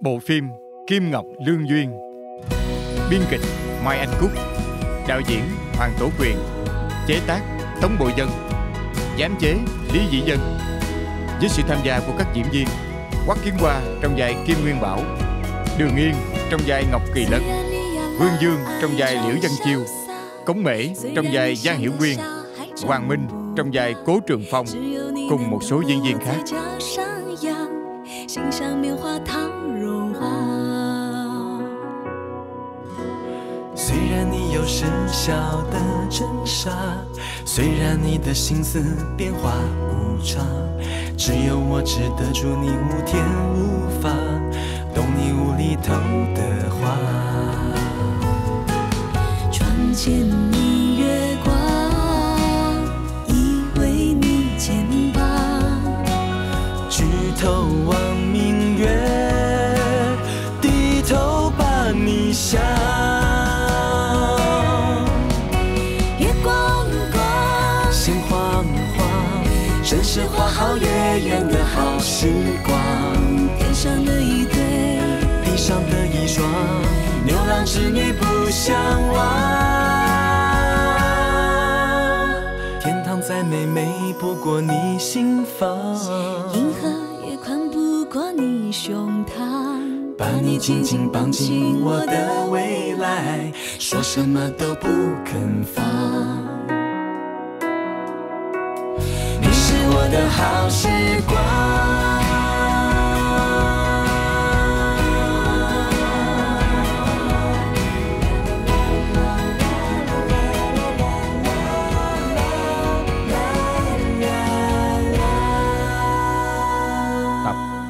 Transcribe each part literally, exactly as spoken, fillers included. Bộ phim Kim Ngọc Lương Duyên. Biên kịch Mai Anh Cúc. Đạo diễn Hoàng Tổ Quyền. Chế tác Tống Bội Dân. Giám chế Lý Dĩ Dân. Với sự tham gia của các diễn viên Quách Kiến Hoa trong vai Kim Nguyên Bảo, Đường Yên trong vai Ngọc Kỳ Lân, Vương Dương trong vai Liễu Văn Chiêu, Cống Mễ trong vai Giang Hiểu Nguyên, Hoàng Minh trong vai Cố Trường Phong cùng một số diễn viên khác. Tập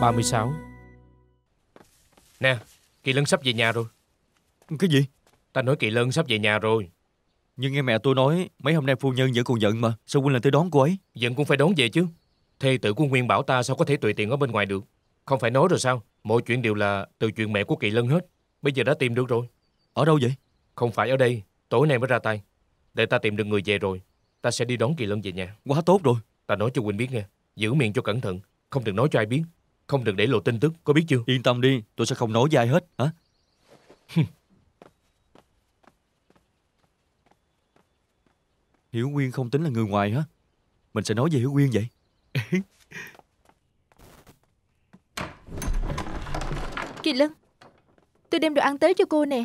ba mươi sáu. Nè, Kỳ Lân sắp về nhà rồi. Cái gì? Ta nói Kỳ Lân sắp về nhà rồi. Nhưng nghe mẹ tôi nói mấy hôm nay phu nhân vẫn còn giận mà. Sao huynh lại tới đón cô ấy? Giận cũng phải đón về chứ. Thê tử của Nguyên Bảo ta sao có thể tùy tiện ở bên ngoài được. Không phải nói rồi sao? Mọi chuyện đều là từ chuyện mẹ của Kỳ Lân hết. Bây giờ đã tìm được rồi. Ở đâu vậy? Không phải ở đây. Tối nay mới ra tay. Để ta tìm được người về rồi, ta sẽ đi đón Kỳ Lân về nhà. Quá tốt rồi. Ta nói cho huynh biết nghe, giữ miệng cho cẩn thận, không được nói cho ai biết, không được để lộ tin tức, có biết chưa? Yên tâm đi, tôi sẽ không nói với ai hết. Hả? Hiểu Quyên không tính là người ngoài hả? Mình sẽ nói về Hiểu Quyên vậy. Kỳ Lân, tôi đem đồ ăn tới cho cô nè.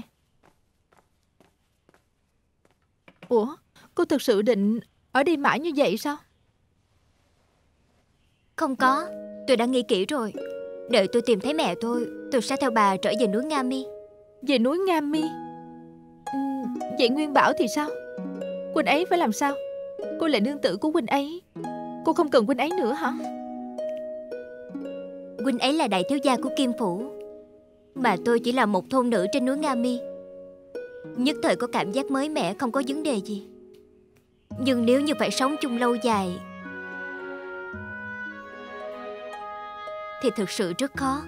Ủa, cô thực sự định ở đây mãi như vậy sao? Không có, tôi đã nghĩ kỹ rồi. Đợi tôi tìm thấy mẹ tôi, tôi sẽ theo bà trở về núi Nga My. Về núi Nga My? Ừ, vậy Nguyên Bảo thì sao? Quỳnh ấy phải làm sao? Cô là nương tử của Quỳnh ấy. Cô không cần Quỳnh ấy nữa hả? Quỳnh ấy là đại thiếu gia của Kim Phủ, mà tôi chỉ là một thôn nữ trên núi Nga My. Nhất thời có cảm giác mới mẻ, không có vấn đề gì. Nhưng nếu như phải sống chung lâu dài thì thực sự rất khó.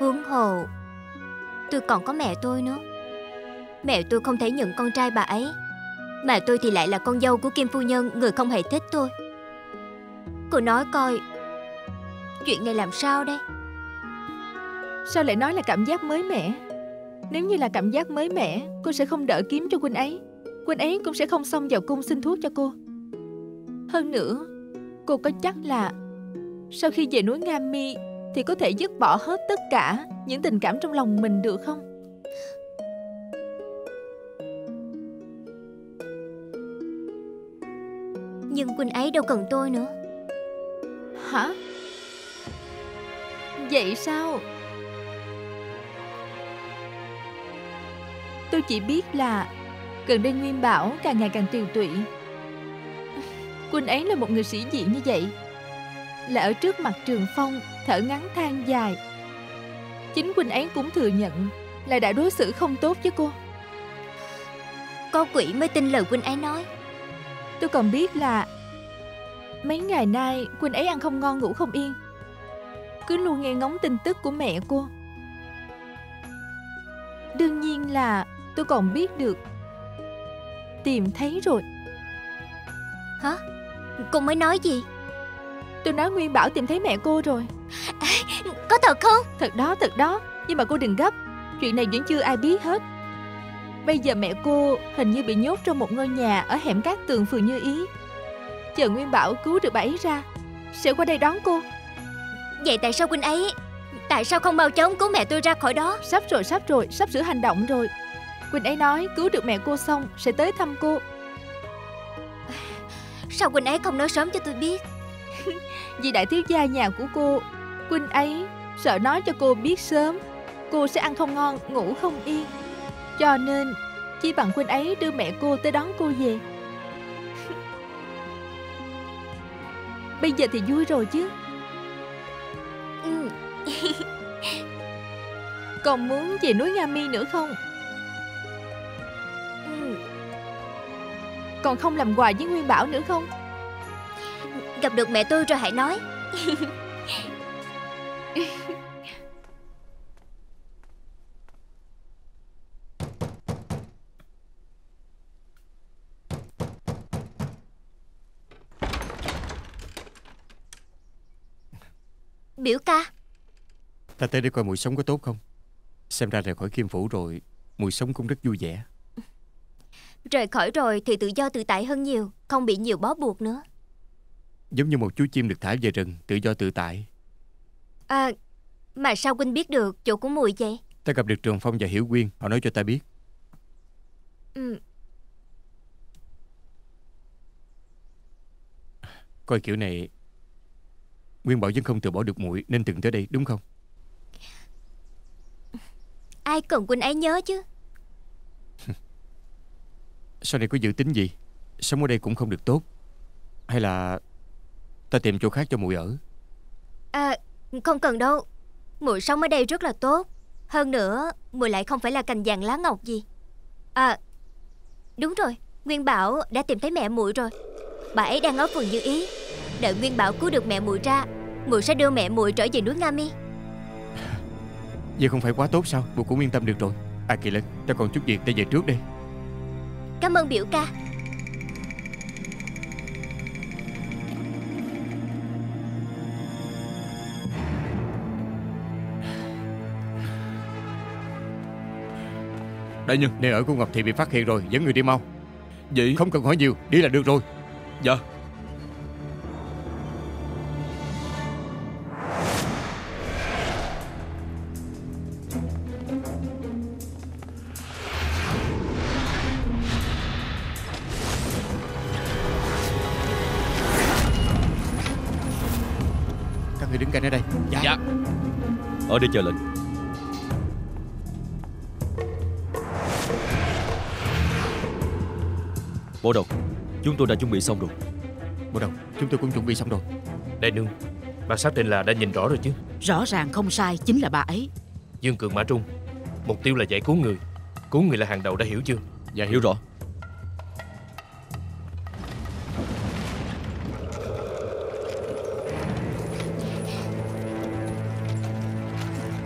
Huống hồ tôi còn có mẹ tôi nữa. Mẹ tôi không thể nhận con trai bà ấy, mà tôi thì lại là con dâu của Kim Phu Nhân, người không hề thích tôi. Cô nói coi, chuyện này làm sao đây? Sao lại nói là cảm giác mới mẻ? Nếu như là cảm giác mới mẻ, cô sẽ không đỡ kiếm cho Quỳnh ấy. Quỳnh ấy cũng sẽ không xông vào cung xin thuốc cho cô. Hơn nữa, cô có chắc là sau khi về núi Nga My thì có thể dứt bỏ hết tất cả những tình cảm trong lòng mình được không? Nhưng Quỳnh ấy đâu cần tôi nữa. Hả? Vậy sao? Tôi chỉ biết là gần đây Nguyên Bảo càng ngày càng tiều tụy. Quỳnh ấy là một người sĩ diện như vậy, là ở trước mặt Trường Phong thở ngắn than dài. Chính Quỳnh ấy cũng thừa nhận là đã đối xử không tốt với cô. Có quỷ mới tin lời Quỳnh ấy nói. Tôi còn biết là mấy ngày nay Quỳnh ấy ăn không ngon ngủ không yên, cứ luôn nghe ngóng tin tức của mẹ cô. Đương nhiên là tôi còn biết được tìm thấy rồi. Hả? Cô mới nói gì? Tôi nói Nguyên Bảo tìm thấy mẹ cô rồi. À, có thật không? Thật đó, thật đó. Nhưng mà cô đừng gấp, chuyện này vẫn chưa ai biết hết. Bây giờ mẹ cô hình như bị nhốt trong một ngôi nhà ở hẻm Cát Tường, phường Như Ý. Chờ Nguyên Bảo cứu được bà ấy ra sẽ qua đây đón cô. Vậy tại sao huynh ấy, tại sao không mau chóng cứu mẹ tôi ra khỏi đó? Sắp rồi, sắp rồi, sắp sửa hành động rồi. Huynh ấy nói cứu được mẹ cô xong sẽ tới thăm cô. Sao huynh ấy không nói sớm cho tôi biết? Vì đại thiếu gia nhà của cô, huynh ấy sợ nói cho cô biết sớm cô sẽ ăn không ngon, ngủ không yên, cho nên chỉ bằng huynh ấy đưa mẹ cô tới đón cô về. Bây giờ thì vui rồi chứ. Ừ. Còn muốn về núi Nga My nữa không? Ừ. Còn không làm quà với Nguyên Bảo nữa không? Gặp được mẹ tôi rồi hãy nói. Biểu ca, ta tới để coi mùi sống có tốt không. Xem ra rời khỏi Kim Phủ rồi, mùi sống cũng rất vui vẻ. Rời khỏi rồi thì tự do tự tại hơn nhiều, không bị nhiều bó buộc nữa. Giống như một chú chim được thả về rừng, tự do tự tại. À, mà sao huynh biết được chỗ của mùi vậy? Ta gặp được Trường Phong và Hiểu Quyên, họ nói cho ta biết. Ừ. Coi kiểu này Nguyên Bảo vẫn không từ bỏ được muội nên từng tới đây đúng không? Ai cần huynh ấy nhớ chứ. Sau này có dự tính gì? Sống ở đây cũng không được tốt. Hay là ta tìm chỗ khác cho muội ở? À, không cần đâu. Muội sống ở đây rất là tốt. Hơn nữa muội lại không phải là cành vàng lá ngọc gì. À, đúng rồi, Nguyên Bảo đã tìm thấy mẹ muội rồi. Bà ấy đang ở phường Như Ý. Đợi Nguyên Bảo cứu được mẹ muội ra, muội sẽ đưa mẹ muội trở về núi Nga My. Vậy không phải quá tốt sao? Muội cũng yên tâm được rồi. À, Kỳ Lân, ta còn chút việc, ta về trước đây. Cảm ơn biểu ca. Đại nhân, nơi ở của Ngọc Thị bị phát hiện rồi, dẫn người đi mau. Vậy không cần hỏi nhiều, đi là được rồi. Dạ. Các người đứng cạnh ở đây. Dạ, dạ. Ở đây chờ lệnh. Bộ đầu, chúng tôi đã chuẩn bị xong rồi. Bộ đầu, chúng tôi cũng chuẩn bị xong rồi. Đại nương, bà xác định là đã nhìn rõ rồi chứ? Rõ ràng không sai, chính là bà ấy. Dương Cường Mã Trung, mục tiêu là giải cứu người. Cứu người là hàng đầu, đã hiểu chưa? Dạ hiểu rõ.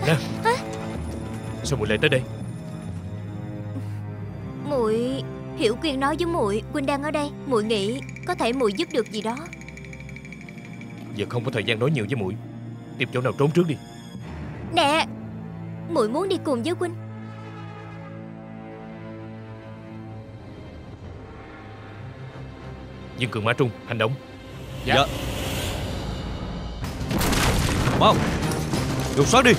Nè, sao muội lại tới đây? Muội Hiểu Quyên nói với muội Quyên đang ở đây, muội nghĩ có thể muội giúp được gì đó. Giờ không có thời gian nói nhiều với muội, tìm chỗ nào trốn trước đi. Nè, muội muốn đi cùng với Quyên. Dương Cường Mã Trung, hành động. Dạ, dạ. Mau lục soát đi.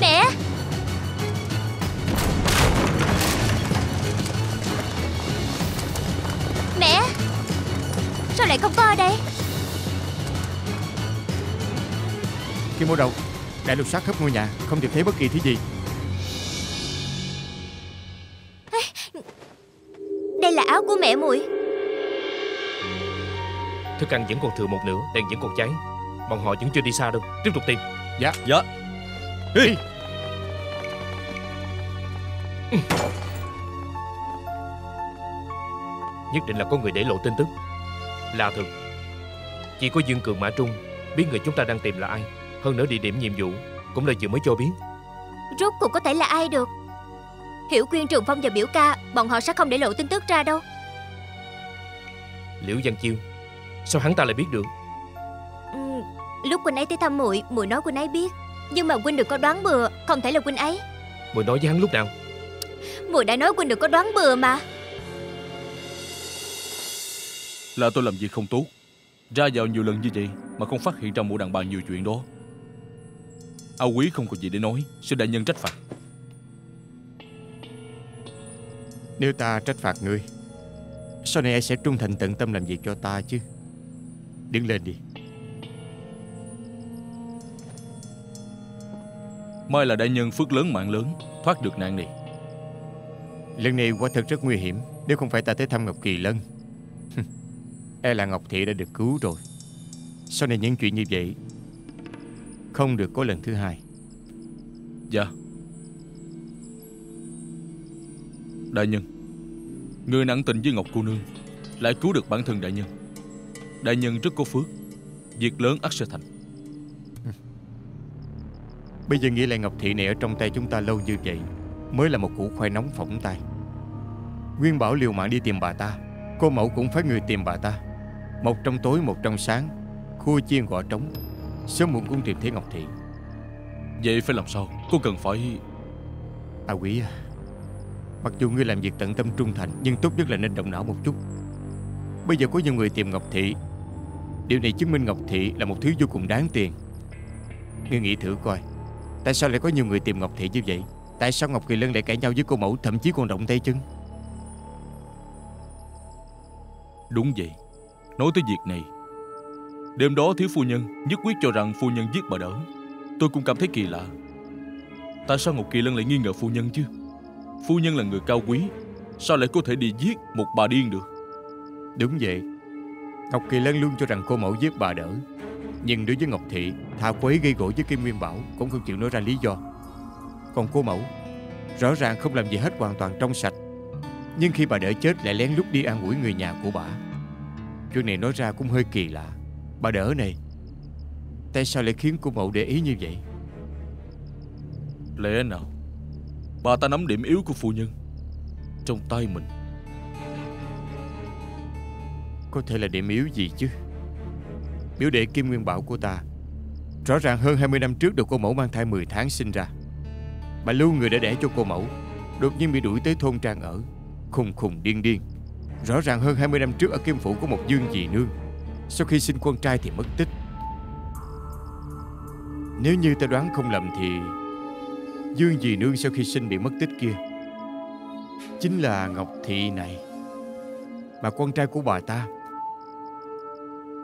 Mẹ, mẹ sao lại không có ở đây? Kim Bố Đầu đã lục soát khắp ngôi nhà, không tìm thấy bất kỳ thứ gì. Đây là áo của mẹ muội. Thức ăn vẫn còn thừa một nửa, đèn vẫn còn cháy. Bọn họ vẫn chưa đi xa đâu, tiếp tục tìm. Dạ, dạ. Đi. Nhất định là có người để lộ tin tức. Là thật, chỉ có Dương Cường Mã Trung biết người chúng ta đang tìm là ai. Hơn nữa địa điểm nhiệm vụ cũng là vừa mới cho biết. Rốt cuộc có thể là ai được? Hiểu Quyên, Trường Phong và biểu ca, bọn họ sẽ không để lộ tin tức ra đâu. Liễu Văn Chiêu Sao hắn ta lại biết được? Ừ, lúc Quỳnh ấy tới thăm muội, muội nói Quỳnh ấy biết. Nhưng mà Quỳnh đừng có đoán bừa, không thể là Quỳnh ấy. Muội nói với hắn lúc nào? Muội đã nói Quỳnh đừng có đoán bừa mà. Là tôi làm việc không tốt, ra vào nhiều lần như vậy mà không phát hiện ra mụ đàn bà nhiều chuyện đó. A Quý không còn gì để nói, xin đại nhân trách phạt. Nếu ta trách phạt ngươi, sau này ai sẽ trung thành tận tâm làm việc cho ta chứ? Đứng lên đi. Mai là đại nhân phước lớn mạng lớn, thoát được nạn này. Lần này quả thật rất nguy hiểm. Nếu không phải ta tới thăm Ngọc Kỳ Lân, e là Ngọc Thị đã được cứu rồi. Sau này những chuyện như vậy không được có lần thứ hai. Dạ. Đại nhân, người nặng tình với Ngọc cô nương lại cứu được bản thân đại nhân. Đại nhân rất có phước, việc lớn ắt sẽ thành. Bây giờ nghĩ lại Ngọc Thị này ở trong tay chúng ta lâu như vậy, mới là một củ khoai nóng phỏng tay. Nguyên Bảo liều mạng đi tìm bà ta, cô mẫu cũng phải người tìm bà ta. Một trong tối một trong sáng, khua chiên gõ trống, sớm muộn cũng tìm thấy Ngọc Thị. Vậy phải làm sao? Cô cần phải... A Quý à, mặc dù ngươi làm việc tận tâm trung thành, nhưng tốt nhất là nên động não một chút. Bây giờ có nhiều người tìm Ngọc Thị, điều này chứng minh Ngọc Thị là một thứ vô cùng đáng tiền. Ngươi nghĩ thử coi, tại sao lại có nhiều người tìm Ngọc Thị như vậy? Tại sao Ngọc Kỳ Lân lại cãi nhau với cô mẫu, thậm chí còn động tay chân? Đúng vậy. Nói tới việc này, đêm đó thiếu phu nhân nhất quyết cho rằng phu nhân giết bà đỡ. Tôi cũng cảm thấy kỳ lạ. Tại sao Ngọc Kỳ Lân lại nghi ngờ phu nhân chứ? Phu nhân là người cao quý, sao lại có thể đi giết một bà điên được? Đúng vậy. Ngọc Kỳ Lân luôn cho rằng cô mẫu giết bà đỡ, nhưng đối với Ngọc Thị, thà quấy gây gỗ với Kim Nguyên Bảo cũng không chịu nói ra lý do. Còn cô mẫu rõ ràng không làm gì hết, hoàn toàn trong sạch, nhưng khi bà đỡ chết lại lén lút đi an ủi người nhà của bà. Chuyện này nói ra cũng hơi kỳ lạ. Bà đỡ này, tại sao lại khiến cô mẫu để ý như vậy? Lẽ nào bà ta nắm điểm yếu của phu nhân trong tay mình? Có thể là điểm yếu gì chứ? Biểu đệ Kim Nguyên Bảo của ta, rõ ràng hơn hai mươi năm trước được cô mẫu mang thai mười tháng sinh ra. Bà lưu người đã đẻ cho cô mẫu, đột nhiên bị đuổi tới thôn trang ở, khùng khùng điên điên. Rõ ràng hơn hai mươi năm trước ở Kim Phủ có một Dương Dì Nương, sau khi sinh con trai thì mất tích. Nếu như ta đoán không lầm thì Dương Dì Nương sau khi sinh bị mất tích kia chính là Ngọc Thị này. Mà con trai của bà ta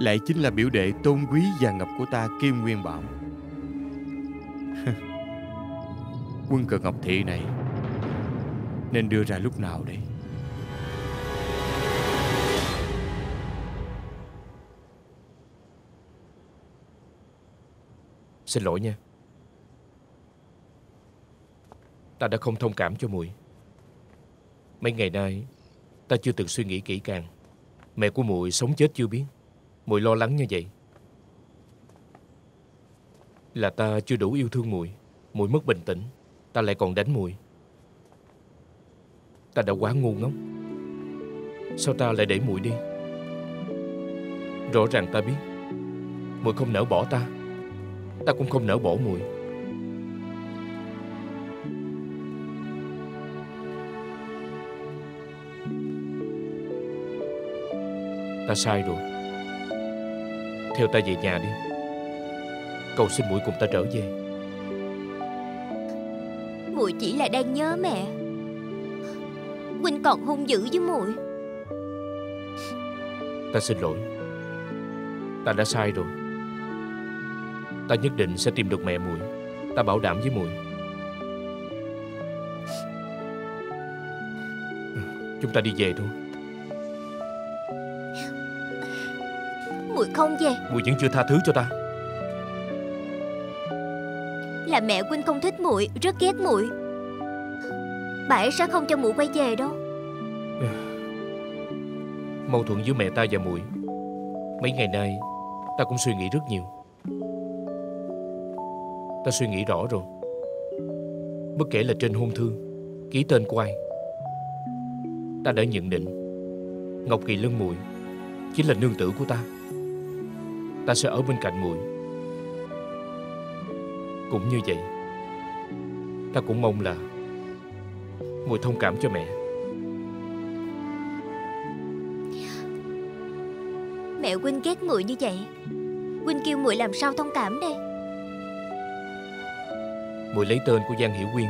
lại chính là biểu đệ tôn quý và ngập của ta, Kim Nguyên Bảo. Quân cờ Ngọc Thị này nên đưa ra lúc nào đấy? Xin lỗi nha, ta đã không thông cảm cho muội. Mấy ngày nay ta chưa từng suy nghĩ kỹ càng. Mẹ của muội sống chết chưa biết, muội lo lắng như vậy là ta chưa đủ yêu thương muội. Muội mất bình tĩnh, ta lại còn đánh muội. Ta đã quá ngu ngốc. Sao ta lại để muội đi? Rõ ràng ta biết muội không nỡ bỏ ta, ta cũng không nỡ bỏ muội. Ta sai rồi. Theo ta về nhà đi, cầu xin muội cùng ta trở về. Muội chỉ là đang nhớ mẹ. Huynh còn hung dữ với muội. Ta xin lỗi, ta đã sai rồi. Ta nhất định sẽ tìm được mẹ muội, ta bảo đảm với muội. Chúng ta đi về thôi. Muội không về. Muội vẫn chưa tha thứ cho ta. Là mẹ Quynh không thích muội, rất ghét muội. Bà ấy sẽ không cho muội quay về đâu. Mâu thuẫn giữa mẹ ta và muội, mấy ngày nay ta cũng suy nghĩ rất nhiều. Ta suy nghĩ rõ rồi, bất kể là trên hôn thư, ký tên của ai, ta đã nhận định Ngọc Kỳ Lân muội chính là nương tử của ta. ta sẽ ở bên cạnh muội. Cũng như vậy, ta cũng mong là muội thông cảm cho mẹ. Mẹ Quynh ghét muội như vậy, Quynh kêu muội làm sao thông cảm đây? Muội lấy tên của Giang Hiểu Nguyên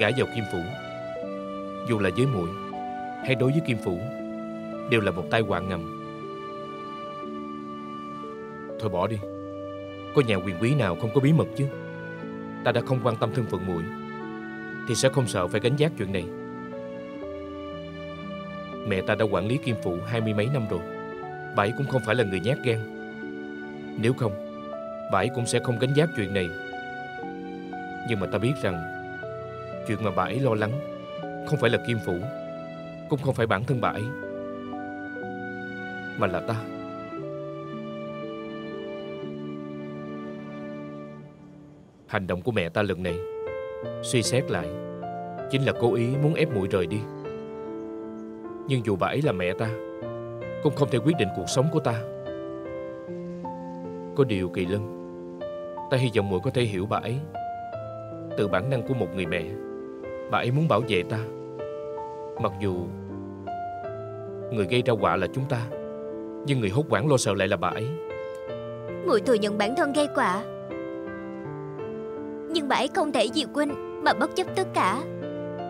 gả vào Kim Phủ, dù là với muội hay đối với Kim Phủ đều là một tai họa ngầm. Thôi bỏ đi, có nhà quyền quý nào không có bí mật chứ. Ta đã không quan tâm thân phận muội thì sẽ không sợ phải gánh vác chuyện này. Mẹ ta đã quản lý Kim Phủ hai mươi mấy năm rồi, bà ấy cũng không phải là người nhát gan. Nếu không, bà ấy cũng sẽ không gánh vác chuyện này. Nhưng mà ta biết rằng chuyện mà bà ấy lo lắng không phải là Kim Phủ, cũng không phải bản thân bà ấy, mà là ta. Hành động của mẹ ta lần này suy xét lại chính là cố ý muốn ép muội rời đi. Nhưng dù bà ấy là mẹ ta cũng không thể quyết định cuộc sống của ta. Có điều Kỳ Lân, ta hy vọng muội có thể hiểu bà ấy. Từ bản năng của một người mẹ, bà ấy muốn bảo vệ ta, mặc dù người gây ra họa là chúng ta, nhưng người hốt hoảng lo sợ lại là bà ấy. Muội thừa nhận bản thân gây họa, nhưng bà ấy không thể vì Quynh mà bất chấp tất cả,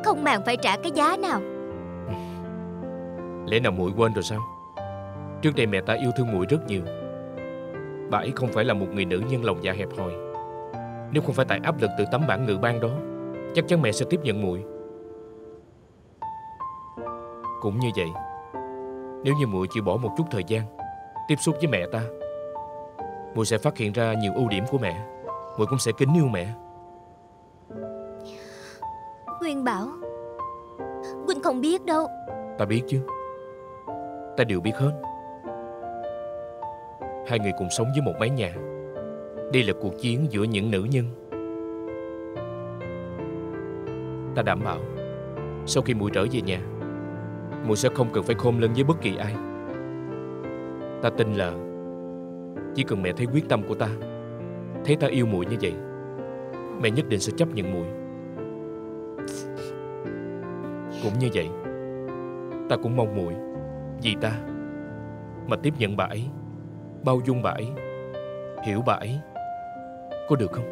không màng phải trả cái giá nào. Lẽ nào muội quên rồi sao? Trước đây mẹ ta yêu thương muội rất nhiều. Bà ấy không phải là một người nữ nhân lòng dạ hẹp hòi. Nếu không phải tại áp lực từ tấm bản ngữ ban đó, chắc chắn mẹ sẽ tiếp nhận muội. Cũng như vậy, nếu như muội chịu bỏ một chút thời gian tiếp xúc với mẹ ta, muội sẽ phát hiện ra nhiều ưu điểm của mẹ, muội cũng sẽ kính yêu mẹ. Nguyên Bảo, Quynh không biết đâu. Ta biết chứ, ta đều biết hết. Hai người cùng sống với một mái nhà, đây là cuộc chiến giữa những nữ nhân. Ta đảm bảo sau khi muội trở về nhà, muội sẽ không cần phải khom lưng với bất kỳ ai. Ta tin là chỉ cần mẹ thấy quyết tâm của ta, thấy ta yêu muội như vậy, mẹ nhất định sẽ chấp nhận muội. Cũng như vậy, ta cũng mong muội vì ta mà tiếp nhận bà ấy, bao dung bà ấy, hiểu bà ấy, có được không?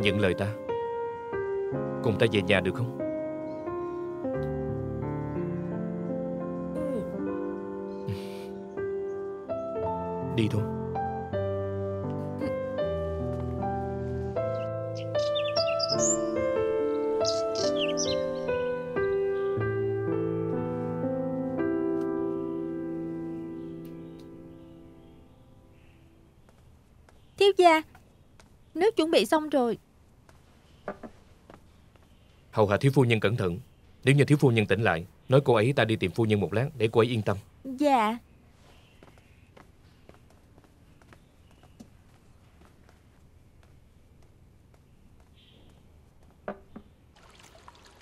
Nhận lời ta, cùng ta về nhà được không? Đi thôi. Thiếu gia, nước chuẩn bị xong rồi. Hầu hạ thiếu phu nhân cẩn thận. Nếu như thiếu phu nhân tỉnh lại, nói cô ấy ta đi tìm phu nhân một lát, để cô ấy yên tâm. Dạ.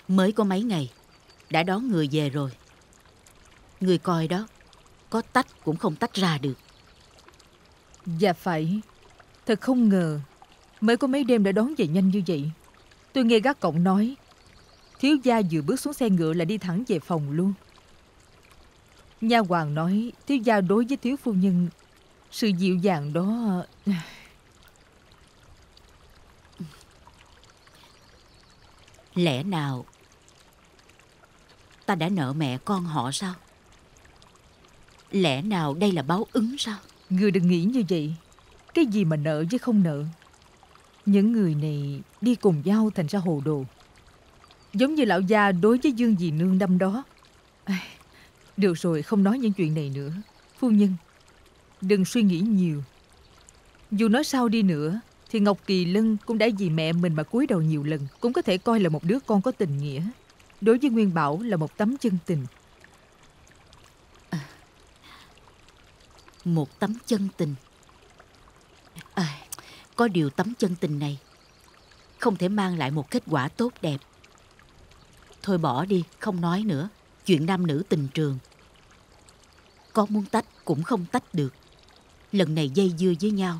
Mới có mấy ngày đã đón người về rồi. Người coi đó, có tách cũng không tách ra được. Dạ phải. Thật không ngờ, mới có mấy đêm đã đón về nhanh như vậy. Tôi nghe gác cổng nói thiếu gia vừa bước xuống xe ngựa là đi thẳng về phòng luôn. Nha hoàn nói thiếu gia đối với thiếu phu nhân sự dịu dàng đó. Lẽ nào ta đã nợ mẹ con họ sao? Lẽ nào đây là báo ứng sao? Người đừng nghĩ như vậy. Cái gì mà nợ chứ không nợ. Những người này đi cùng nhau thành ra hồ đồ. Giống như lão gia đối với Dương Dì Nương năm đó. Được rồi, không nói những chuyện này nữa. Phu nhân, đừng suy nghĩ nhiều. Dù nói sao đi nữa thì Ngọc Kỳ Lân cũng đã vì mẹ mình mà cúi đầu nhiều lần, cũng có thể coi là một đứa con có tình nghĩa. Đối với Nguyên Bảo là một tấm chân tình. À, một tấm chân tình. À, có điều tấm chân tình này không thể mang lại một kết quả tốt đẹp. thôi bỏ đi, không nói nữa. Chuyện nam nữ tình trường, con muốn tách cũng không tách được. Lần này dây dưa với nhau,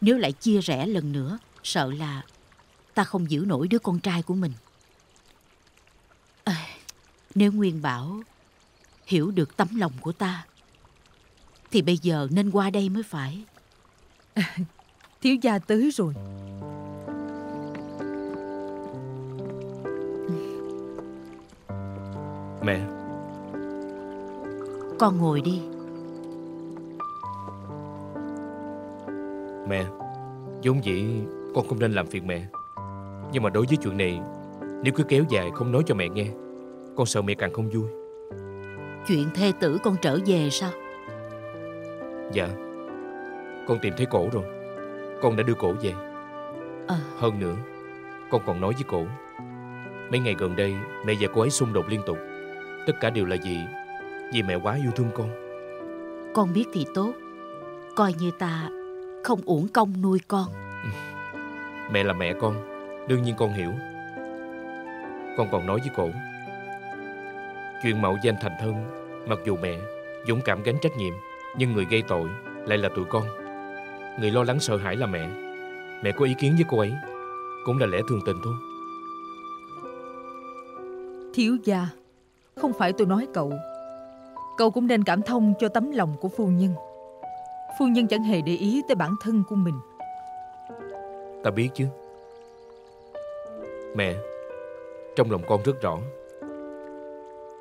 nếu lại chia rẽ lần nữa, sợ là ta không giữ nổi đứa con trai của mình. À, nếu Nguyên Bảo hiểu được tấm lòng của ta thì bây giờ nên qua đây mới phải. À, thiếu gia tới rồi. Mẹ, con ngồi đi. Mẹ, vốn dĩ con không nên làm phiền mẹ, nhưng mà đối với chuyện này, nếu cứ kéo dài không nói cho mẹ nghe, con sợ mẹ càng không vui. Chuyện thê tử con trở về sao? Dạ, con tìm thấy cổ rồi. Con đã đưa cổ về. à. Hơn nữa, con còn nói với cổ, mấy ngày gần đây mẹ và cô ấy xung đột liên tục. Tất cả đều là vì Vì mẹ quá yêu thương con. Con biết thì tốt, coi như ta không uổng công nuôi con. Mẹ là mẹ con, đương nhiên con hiểu. Con còn nói với cổ, chuyện mạo danh thành thân, mặc dù mẹ dũng cảm gánh trách nhiệm, nhưng người gây tội lại là tụi con. Người lo lắng sợ hãi là mẹ. Mẹ có ý kiến với cô ấy cũng là lẽ thường tình thôi. Thiếu gia, không phải tôi nói cậu, cậu cũng nên cảm thông cho tấm lòng của phu nhân. Phu nhân chẳng hề để ý tới bản thân của mình. Ta biết chứ. Mẹ, trong lòng con rất rõ,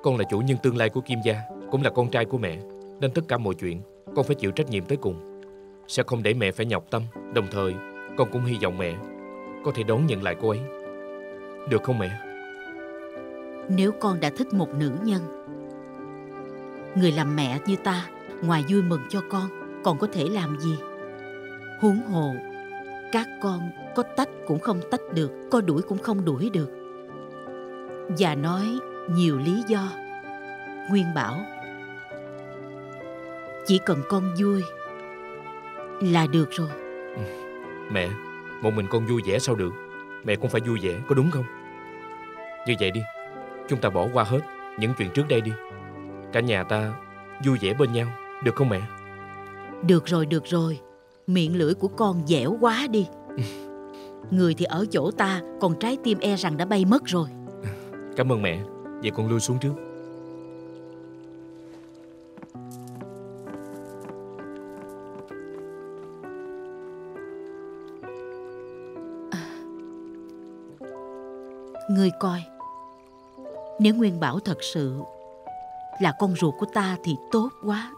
con là chủ nhân tương lai của Kim gia, cũng là con trai của mẹ, nên tất cả mọi chuyện con phải chịu trách nhiệm tới cùng. Sẽ không để mẹ phải nhọc tâm. Đồng thời con cũng hy vọng mẹ có thể đón nhận lại cô ấy, được không mẹ? Nếu con đã thích một nữ nhân, người làm mẹ như ta, ngoài vui mừng cho con, còn có thể làm gì? Huống hồ các con có tách cũng không tách được, có đuổi cũng không đuổi được. Và nói nhiều lý do. Nguyên Bảo, chỉ cần con vui là được rồi. Mẹ, một mình con vui vẻ sao được. Mẹ cũng phải vui vẻ, có đúng không? Như vậy đi, chúng ta bỏ qua hết những chuyện trước đây đi. Cả nhà ta vui vẻ bên nhau, được không mẹ? Được rồi, được rồi. Miệng lưỡi của con dẻo quá đi. Người thì ở chỗ ta, còn trái tim e rằng đã bay mất rồi. Cảm ơn mẹ. Vậy con lui xuống trước. À, ngươi coi, nếu Nguyên Bảo thật sự là con ruột của ta thì tốt quá.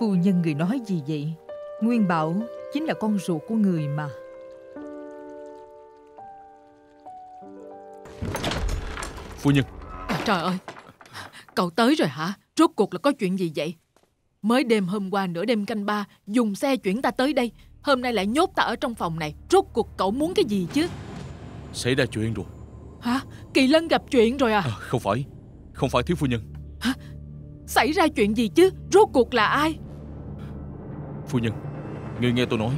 Phu nhân, người nói gì vậy? Nguyên Bảo chính là con ruột của người mà. Phu nhân. Trời ơi, cậu tới rồi hả? Rốt cuộc là có chuyện gì vậy? Mới đêm hôm qua nửa đêm canh ba, dùng xe chuyển ta tới đây, hôm nay lại nhốt ta ở trong phòng này. Rốt cuộc cậu muốn cái gì chứ? Xảy ra chuyện rồi. Hả? Kỳ Lân gặp chuyện rồi à? À, không phải, không phải thiếu phu nhân. Hả? Xảy ra chuyện gì chứ? Rốt cuộc là ai? Phu nhân, người nghe tôi nói,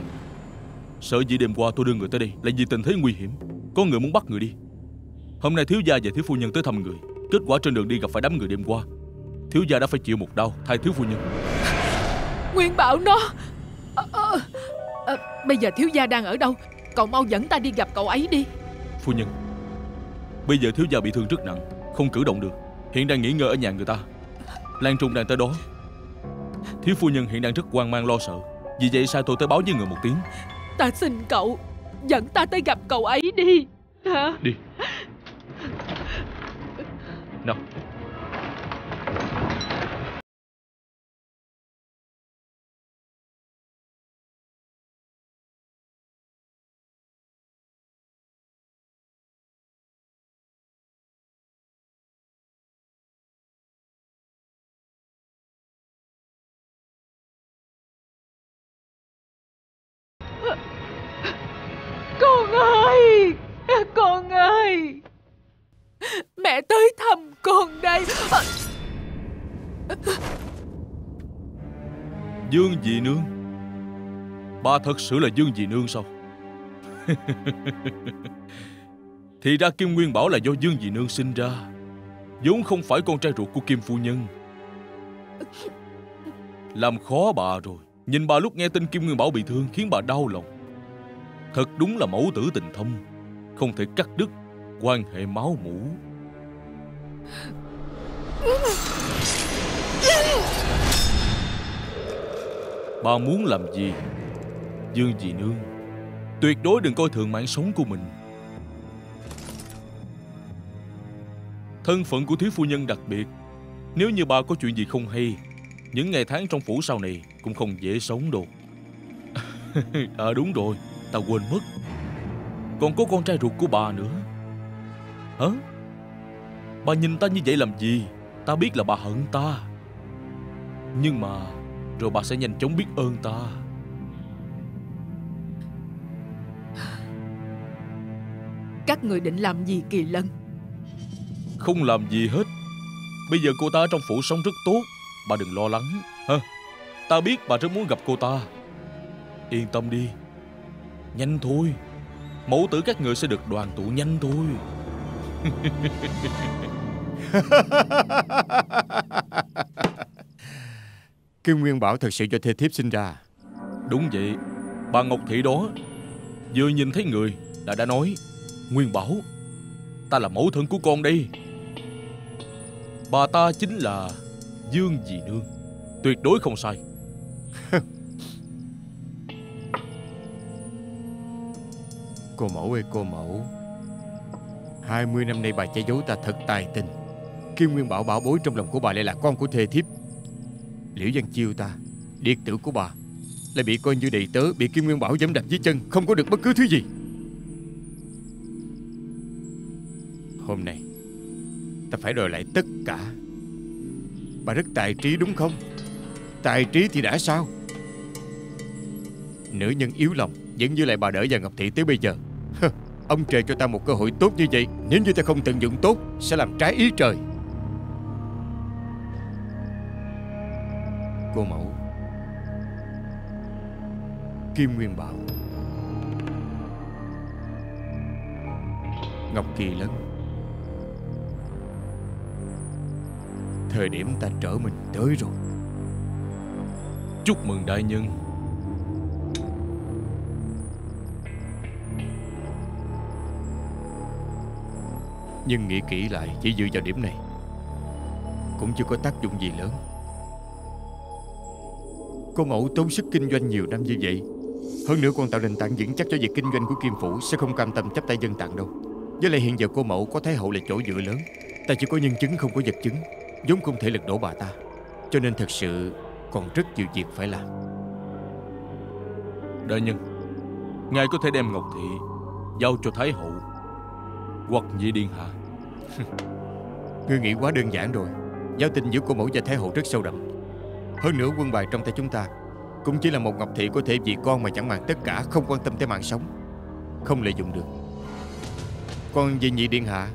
sở dĩ đêm qua tôi đưa người tới đây là vì tình thế nguy hiểm, có người muốn bắt người đi. Hôm nay thiếu gia và thiếu phu nhân tới thăm người, kết quả trên đường đi gặp phải đám người đêm qua. Thiếu gia đã phải chịu một đau thay thiếu phu nhân. Nguyên Bảo nó à, à, à, bây giờ thiếu gia đang ở đâu? Cậu mau dẫn ta đi gặp cậu ấy đi. Phu nhân, bây giờ thiếu gia bị thương rất nặng, không cử động được, hiện đang nghỉ ngơi ở nhà người ta. Lan Trung đang tới đó. Thiếu phu nhân hiện đang rất hoang mang lo sợ, vì vậy sai tôi tới báo với người một tiếng. Ta xin cậu, dẫn ta tới gặp cậu ấy đi. Hả? Đi. Nào. Con ơi, con ơi, mẹ tới thăm con đây. Dương Dì Nương, bà thật sự là Dương Dì Nương sao? Thì ra Kim Nguyên Bảo là do Dương Dì Nương sinh ra, vốn không phải con trai ruột của Kim phu nhân. Làm khó bà rồi. Nhìn bà lúc nghe tin Kim Nguyên Bảo bị thương khiến bà đau lòng. Thật đúng là mẫu tử tình thâm, không thể cắt đứt quan hệ máu mủ. Bà muốn làm gì? Dương Dì Nương, tuyệt đối đừng coi thường mạng sống của mình. Thân phận của thiếu phu nhân đặc biệt, nếu như bà có chuyện gì không hay, những ngày tháng trong phủ sau này cũng không dễ sống đâu. À đúng rồi, ta quên mất, còn có con trai ruột của bà nữa. Hả? Bà nhìn ta như vậy làm gì? Ta biết là bà hận ta, nhưng mà rồi bà sẽ nhanh chóng biết ơn ta. Các người định làm gì Kỳ Lân? Không làm gì hết. Bây giờ cô ta trong phủ sống rất tốt, bà đừng lo lắng ha. Ta biết bà rất muốn gặp cô ta. Yên tâm đi. Nhanh thôi, mẫu tử các người sẽ được đoàn tụ nhanh thôi. Kim Nguyên Bảo thật sự do thê thiếp sinh ra. Đúng vậy. Bà Ngọc Thị đó vừa nhìn thấy người đã đã nói: Nguyên Bảo, ta là mẫu thân của con đây. Bà ta chính là Dương Dì Nương, tuyệt đối không sai. Cô mẫu ơi cô mẫu, hai mươi năm nay bà che giấu ta thật tài tình. Kim Nguyên Bảo bảo bối trong lòng của bà lại là con của thê thiếp Liễu Văn Chiêu ta, điệt tử của bà, lại bị coi như đầy tớ, bị Kim Nguyên Bảo giẫm đạp dưới chân, không có được bất cứ thứ gì. Hôm nay ta phải đòi lại tất cả. Bà rất tài trí đúng không? Tài trí thì đã sao? Nữ nhân yếu lòng vẫn như lại bà đỡ và Ngọc Thị tới bây giờ. Hơ, ông trời cho ta một cơ hội tốt như vậy, nếu như ta không tận dụng tốt sẽ làm trái ý trời. Cô mẫu, Kim Nguyên Bảo, Ngọc Kỳ Lân, thời điểm ta trở mình tới rồi. Chúc mừng đại nhân. Nhưng nghĩ kỹ lại, chỉ dựa vào điểm này cũng chưa có tác dụng gì lớn. Cô mẫu tốn sức kinh doanh nhiều năm như vậy, hơn nữa còn tạo nền tảng vững chắc cho việc kinh doanh của Kim Phủ, sẽ không cam tâm chấp tay dân tặng đâu. Với lại hiện giờ cô mẫu có Thái Hậu là chỗ dựa lớn, ta chỉ có nhân chứng không có vật chứng, vốn không thể lật đổ bà ta, cho nên thật sự còn rất nhiều việc phải làm. Đại nhân, ngài có thể đem Ngọc Thị giao cho Thái Hậu hoặc nhị điện hạ. Ngươi nghĩ quá đơn giản rồi. Giao tình giữa cô mẫu và Thái Hậu rất sâu đậm, hơn nữa quân bài trong tay chúng ta cũng chỉ là một Ngọc Thị có thể vì con mà chẳng màng tất cả, không quan tâm tới mạng sống, không lợi dụng được. Còn về nhị điện hạ,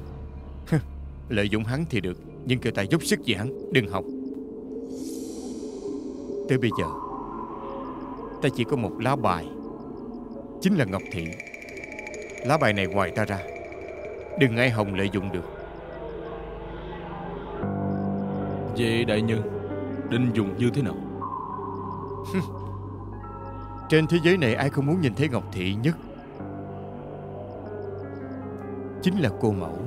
lợi dụng hắn thì được, nhưng kêu ta giúp sức gì hắn đừng học. Tới bây giờ ta chỉ có một lá bài, chính là Ngọc Thị. Lá bài này ngoài ta ra đừng ai hòng lợi dụng được. Vậy đại nhân định dùng như thế nào? Trên thế giới này ai không muốn nhìn thấy Ngọc Thị nhất? Chính là cô mẫu.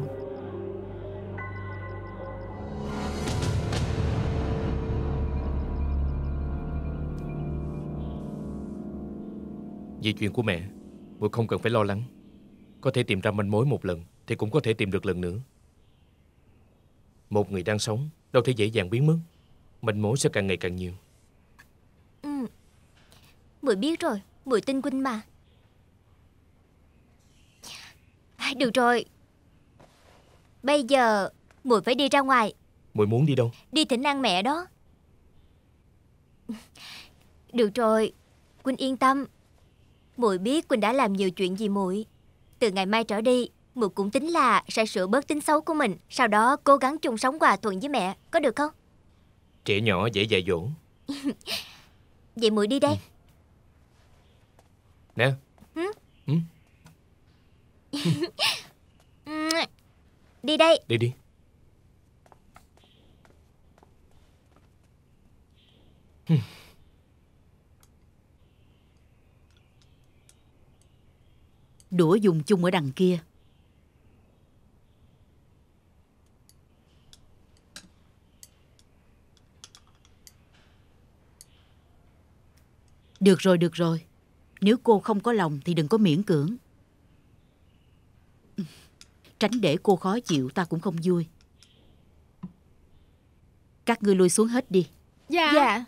Vì chuyện của mẹ, muội không cần phải lo lắng. Có thể tìm ra manh mối một lần thì cũng có thể tìm được lần nữa. Một người đang sống đâu thể dễ dàng biến mất, manh mối sẽ càng ngày càng nhiều. Ừ, muội biết rồi, muội tin huynh mà. Được rồi, bây giờ muội phải đi ra ngoài. Muội muốn đi đâu? Đi thỉnh an mẹ đó. Được rồi, huynh yên tâm. Muội biết Quỳnh đã làm nhiều chuyện gì muội. Từ ngày mai trở đi, muội cũng tính là sẽ sửa bớt tính xấu của mình, sau đó cố gắng chung sống hòa thuận với mẹ, có được không? Trẻ nhỏ dễ dạy dỗ. Vậy muội đi đây. Ừ. Nè. Ừ. Ừ. Đi đây. Đi đi. Đũa dùng chung ở đằng kia. Được rồi, được rồi. Nếu cô không có lòng thì đừng có miễn cưỡng. Tránh để cô khó chịu ta cũng không vui. Các ngươi lui xuống hết đi. Dạ, dạ.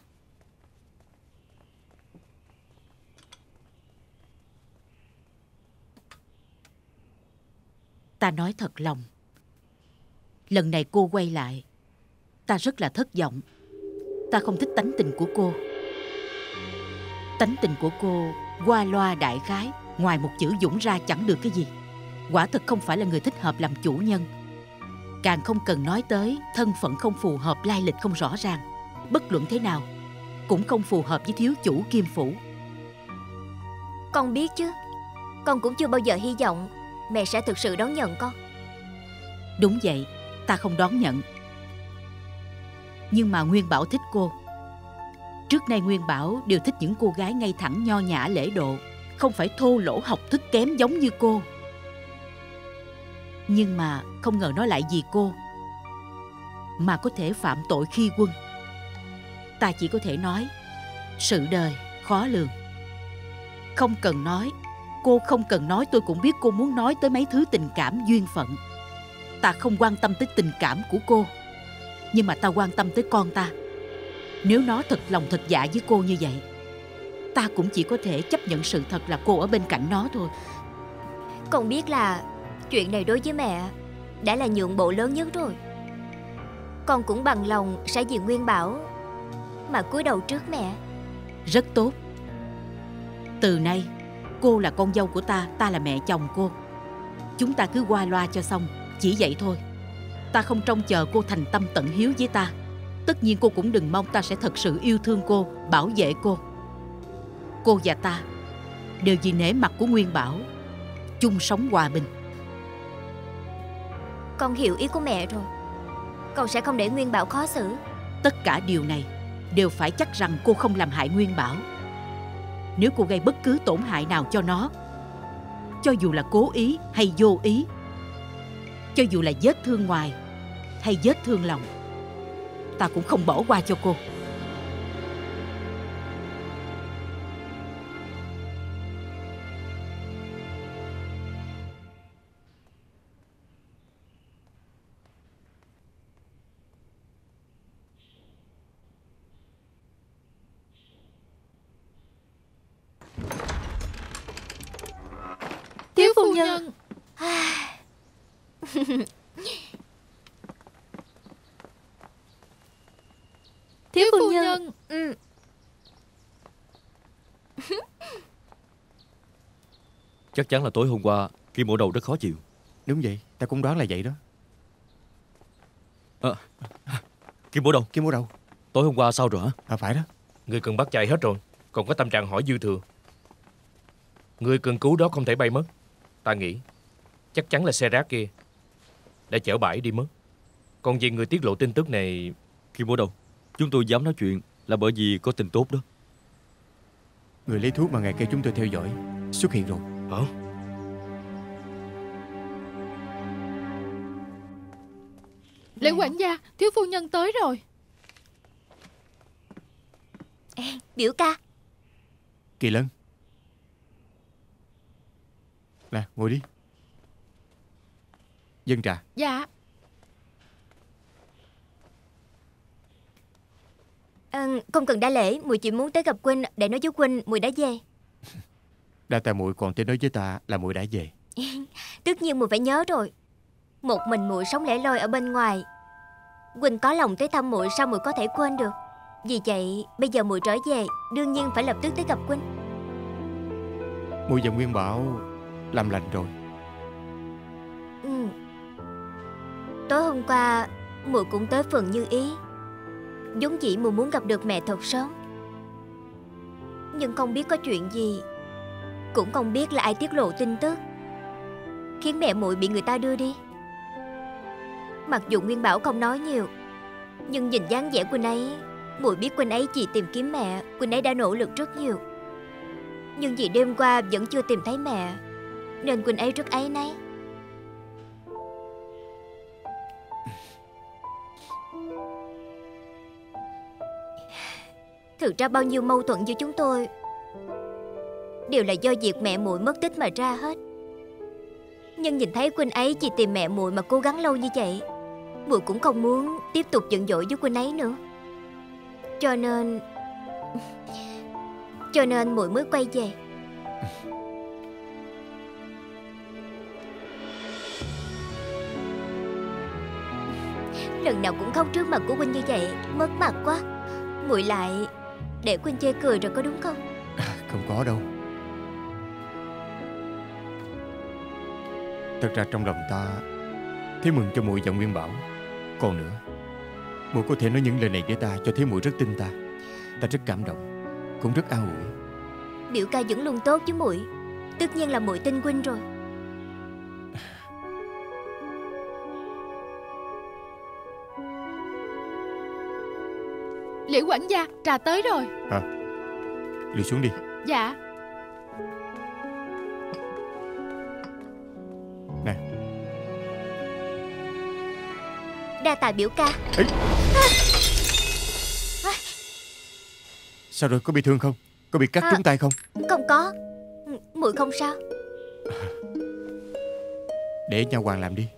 Ta nói thật lòng, lần này cô quay lại, ta rất là thất vọng. Ta không thích tánh tình của cô. Tánh tình của cô qua loa đại khái, ngoài một chữ dũng ra chẳng được cái gì. Quả thật không phải là người thích hợp làm chủ nhân. Càng không cần nói tới thân phận không phù hợp, lai lịch không rõ ràng. Bất luận thế nào cũng không phù hợp với thiếu chủ Kim Phủ. Con biết chứ, con cũng chưa bao giờ hy vọng mẹ sẽ thực sự đón nhận con. Đúng vậy, ta không đón nhận. Nhưng mà Nguyên Bảo thích cô. Trước nay Nguyên Bảo đều thích những cô gái ngay thẳng, nho nhã lễ độ, không phải thô lỗ học thức kém giống như cô. Nhưng mà không ngờ nó lại vì cô mà có thể phạm tội khi quân. Ta chỉ có thể nói sự đời khó lường. Không cần nói, cô không cần nói, tôi cũng biết cô muốn nói tới mấy thứ tình cảm duyên phận. Ta không quan tâm tới tình cảm của cô, nhưng mà ta quan tâm tới con ta. Nếu nó thật lòng thật dạ với cô như vậy, ta cũng chỉ có thể chấp nhận sự thật là cô ở bên cạnh nó thôi. Con biết là chuyện này đối với mẹ đã là nhượng bộ lớn nhất rồi. Con cũng bằng lòng sẽ vì Nguyên Bảo mà cúi đầu trước mẹ. Rất tốt. Từ nay cô là con dâu của ta, ta là mẹ chồng cô. Chúng ta cứ qua loa cho xong, chỉ vậy thôi. Ta không trông chờ cô thành tâm tận hiếu với ta. Tất nhiên cô cũng đừng mong ta sẽ thật sự yêu thương cô, bảo vệ cô. Cô và ta đều vì nể mặt của Nguyên Bảo, chung sống hòa bình. Con hiểu ý của mẹ rồi. Con sẽ không để Nguyên Bảo khó xử. Tất cả điều này đều phải chắc rằng cô không làm hại Nguyên Bảo. Nếu cô gây bất cứ tổn hại nào cho nó, cho dù là cố ý hay vô ý, cho dù là vết thương ngoài hay vết thương lòng, ta cũng không bỏ qua cho cô. Thiếu phu nhân. Thiếu phu nhân. Ừ. Chắc chắn là tối hôm qua Kim Mổ Đầu rất khó chịu. Đúng vậy, ta cũng đoán là vậy đó. à, à, Kim Mổ Đầu. Kim Mổ Đầu, tối hôm qua sao rồi hả? À, phải đó. Người cần bắt chạy hết rồi, còn có tâm trạng hỏi dư thừa. Người cần cứu đó không thể bay mất. Ta nghĩ chắc chắn là xe rác kia đã chở bãi đi mất. Còn vì người tiết lộ tin tức này... Kim Mổ Đầu, chúng tôi dám nói chuyện là bởi vì có tin tốt đó. Người lấy thuốc mà ngày kia chúng tôi theo dõi xuất hiện rồi. Hả? Lễ quản gia, thiếu phu nhân tới rồi. Ê, biểu ca. Kỳ Lân, nè, ngồi đi. Dân trà. Dạ. À, không cần đa lễ, muội chỉ muốn tới gặp huynh để nói với huynh muội đã về. Đa tạ muội còn tới nói với ta là muội đã về. Tất nhiên muội phải nhớ rồi. Một mình muội sống lẻ loi ở bên ngoài, huynh có lòng tới thăm muội sao muội có thể quên được. Vì vậy bây giờ muội trở về, đương nhiên phải lập tức tới gặp huynh. Muội và Nguyên Bảo làm lành rồi. Ừ. Tối hôm qua muội cũng tới phần Như Ý, vốn dĩ muội muốn gặp được mẹ thật sớm, nhưng không biết có chuyện gì, cũng không biết là ai tiết lộ tin tức khiến mẹ muội bị người ta đưa đi. Mặc dù Nguyên Bảo không nói nhiều, nhưng nhìn dáng vẻ Quỳnh ấy, muội biết Quỳnh ấy chỉ tìm kiếm mẹ. Quỳnh ấy đã nỗ lực rất nhiều, nhưng vì đêm qua vẫn chưa tìm thấy mẹ, nên Quỳnh ấy rất áy náy. Thực ra bao nhiêu mâu thuẫn giữa chúng tôi đều là do việc mẹ muội mất tích mà ra hết. Nhưng nhìn thấy Quỳnh ấy chỉ tìm mẹ muội mà cố gắng lâu như vậy, muội cũng không muốn tiếp tục giận dỗi với Quỳnh ấy nữa. Cho nên Cho nên muội mới quay về. Lần nào cũng khóc trước mặt của Quỳnh như vậy, mất mặt quá. Muội lại để Quỳnh chê cười rồi có đúng không? Không có đâu. Thật ra trong lòng ta thấy mừng cho muội và Nguyên Bảo. Còn nữa, muội có thể nói những lời này với ta cho thấy muội rất tin ta. Ta rất cảm động, cũng rất an ủi. Biểu ca vẫn luôn tốt với muội, tất nhiên là muội tin Quỳnh rồi. Liễu quản gia, trà tới rồi. À, Liễu xuống đi. Dạ. Nè. Đa tạ biểu ca. Ê. À. À. Sao rồi, có bị thương không? Có bị cắt à. trúng tay không? Không có, muội không sao. Để nha hoàn làm đi.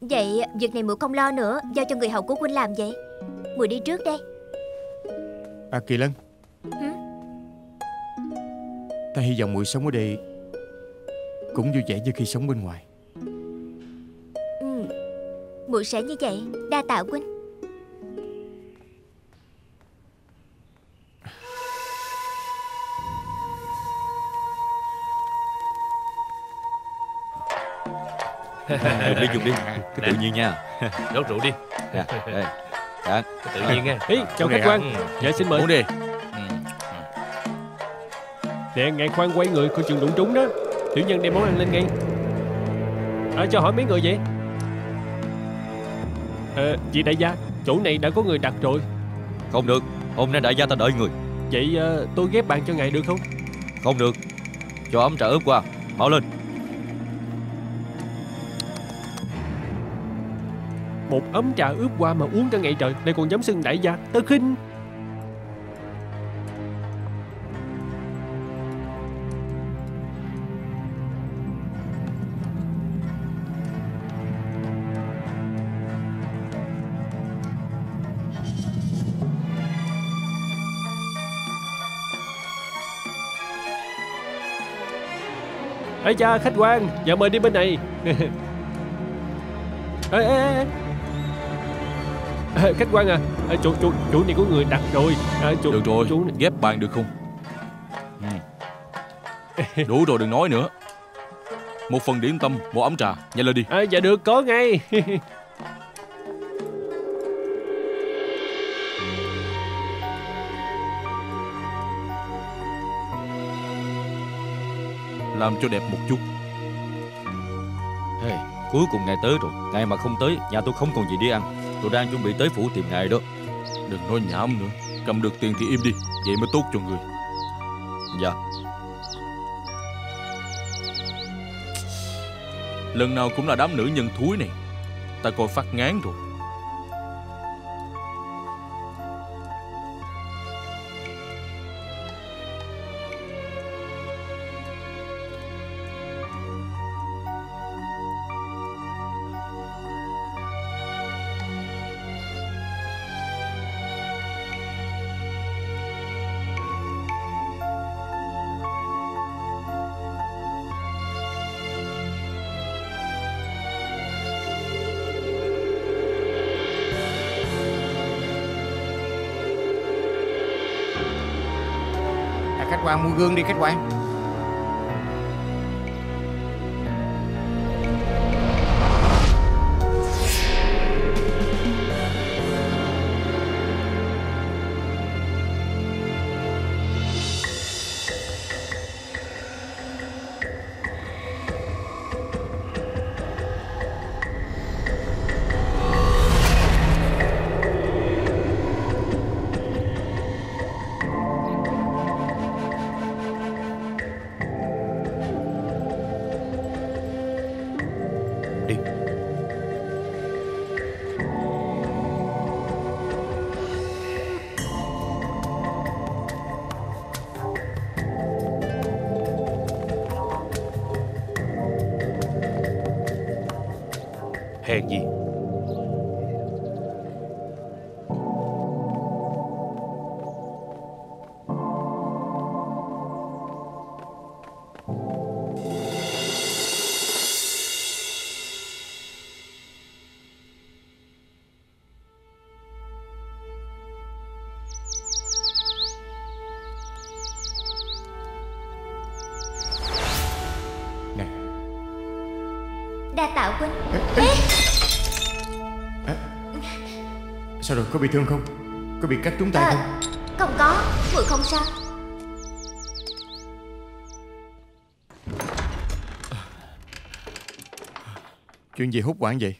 Vậy việc này muội không lo nữa, giao cho người hầu của Quỳnh làm vậy. Muội đi trước đây. À, Kỳ Lân. Ừ? Ta hy vọng muội sống ở đây cũng vui vẻ như khi sống bên ngoài. Ừ, muội sẽ như vậy. Đa tạ Quỳnh. Dùng đi, dùng đi. Cứ tự nhiên nha. Đốt rượu đi. Dạ. Dạ. Tự nhiên nha. Ý, chào khách quan. Dạ xin mời. Uống đi. Nè, ngài khoan quay người, coi chừng đụng trúng đó. Tiểu nhân đem món ăn lên ngay. À, cho hỏi mấy người vậy? À, vị đại gia, chỗ này đã có người đặt rồi. Không được, hôm nay đại gia ta đợi người. Vậy à, tôi ghép bàn cho ngài được không? Không được, cho ấm trà ướp qua, mau lên. Một ấm trà ướp qua mà uống cả ngày trời, đây còn dám xưng đại gia, tớ khinh. Ê cha, khách quan, dạ mời đi bên này. Ê, ê, ê. À, khách quan à, à chủ, chủ, chủ này có người đặt rồi. À, chủ, được rồi, chủ này. Ghép bàn được không? Ừ. Đủ rồi, đừng nói nữa. Một phần điểm tâm, một ấm trà, nhanh lên đi. À, dạ được, có ngay. Làm cho đẹp một chút. Hey, cuối cùng ngài tới rồi. Ngài mà không tới, nhà tôi không còn gì đi ăn. Tôi đang chuẩn bị tới phủ tìm ngài đó. Đừng nói nhảm nữa, cầm được tiền thì im đi, vậy mới tốt cho người. Dạ. Lần nào cũng là đám nữ nhân thúi này, ta coi phát ngán rồi. Khách quan mua gương đi khách quan. đi. Hèn gì sao rồi, có bị thương không? Có bị cắt trúng tay à, không? Không có, muội không sao. Chuyện gì hốt hoảng vậy?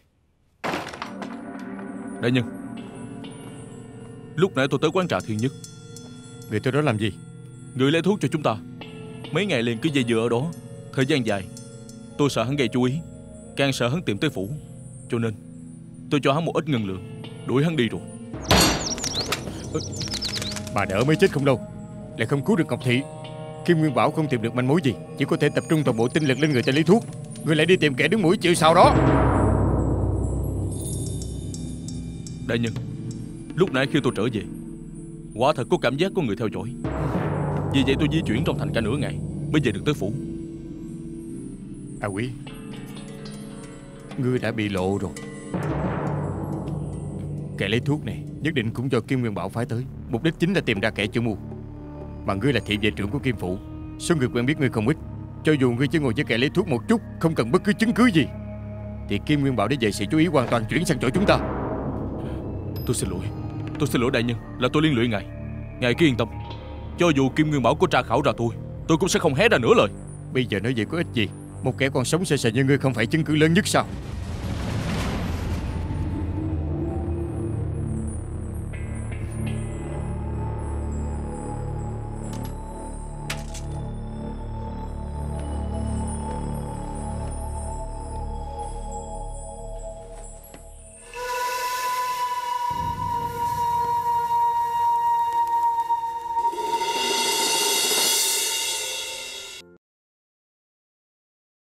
Đại nhân, lúc nãy tôi tới quán trà Thiên Nhất. Người tới đó làm gì? Người lấy thuốc cho chúng ta. Mấy ngày liền cứ dây dưa ở đó. Thời gian dài, tôi sợ hắn gây chú ý, càng sợ hắn tìm tới phủ, cho nên tôi cho hắn một ít ngân lượng, đuổi hắn đi rồi. Bà đỡ mới chết không đâu, lại không cứu được Ngọc Thị. Kim Nguyên Bảo không tìm được manh mối gì, chỉ có thể tập trung toàn bộ tinh lực lên người ta lấy thuốc. Người lại đi tìm kẻ đứng mũi chịu sào đó. Đại nhân, lúc nãy khi tôi trở về, quả thật có cảm giác có người theo dõi. Vì vậy tôi di chuyển trong thành cả nửa ngày mới về được tới phủ. À quý, ngươi đã bị lộ rồi. Kẻ lấy thuốc này nhất định cũng do Kim Nguyên Bảo phái tới, mục đích chính là tìm ra kẻ chủ mưu. Mà ngươi là thị vệ trưởng của Kim Phủ, số người quen biết ngươi không ít. Cho dù ngươi chỉ ngồi với kẻ lấy thuốc một chút, không cần bất cứ chứng cứ gì, thì Kim Nguyên Bảo đã dời sự chú ý hoàn toàn chuyển sang chỗ chúng ta. Tôi xin lỗi, tôi xin lỗi đại nhân, là tôi liên lụy ngài. Ngài cứ yên tâm, cho dù Kim Nguyên Bảo có tra khảo ra tôi, tôi cũng sẽ không hé ra nửa lời. Bây giờ nói vậy có ích gì? Một kẻ còn sống sờ sờ như ngươi không phải chứng cứ lớn nhất sao?